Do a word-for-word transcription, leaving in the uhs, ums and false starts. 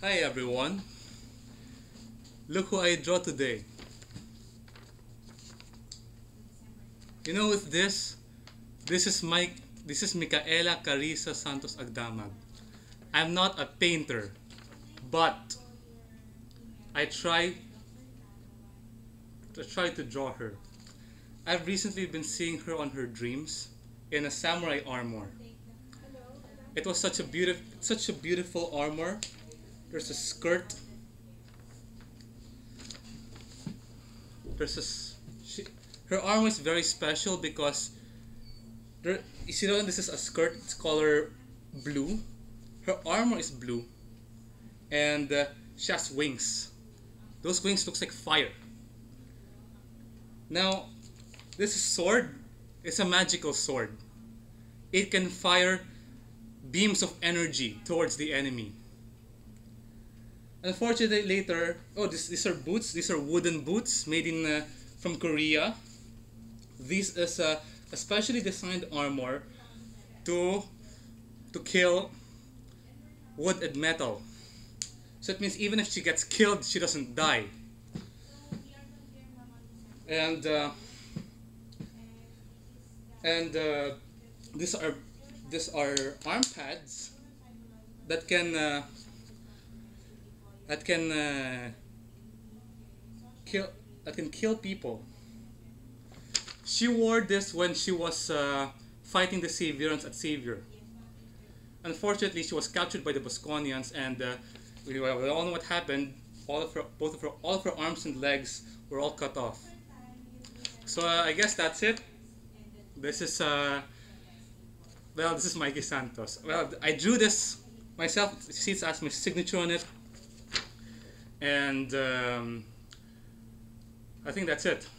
Hi everyone, look who I draw today. You know, with this, this is Mike, this is Mikaela Carisa Santos Agdamag. I'm not a painter, but I try to try to draw her. I've recently been seeing her on her dreams in a samurai armor. It was such a beautiful, such a beautiful armor. There's a skirt. There's a she, her armor is very special because there, you know, this is a skirt. It's color blue. Her armor is blue, and uh, she has wings. Those wings looks like fire. Now, this sword is a magical sword. It can fire beams of energy towards the enemy. Unfortunately, later, oh, this, these are boots. These are wooden boots made in uh, from Korea. This is a, a specially designed armor to to kill wood and metal. So it means even if she gets killed, she doesn't die. And uh, and uh, these are these are arm pads that can. Uh, That can uh, kill. That can kill people. She wore this when she was uh, fighting the Sevillans at Seville. Unfortunately, she was captured by the Bosconians, and uh, we, we all know what happened. All of her, both of her, all of her arms and legs were all cut off. So uh, I guess that's it. This is uh, well, this is Mikey Santos. Well, I drew this myself. She has my signature on it. And um, I think that's it.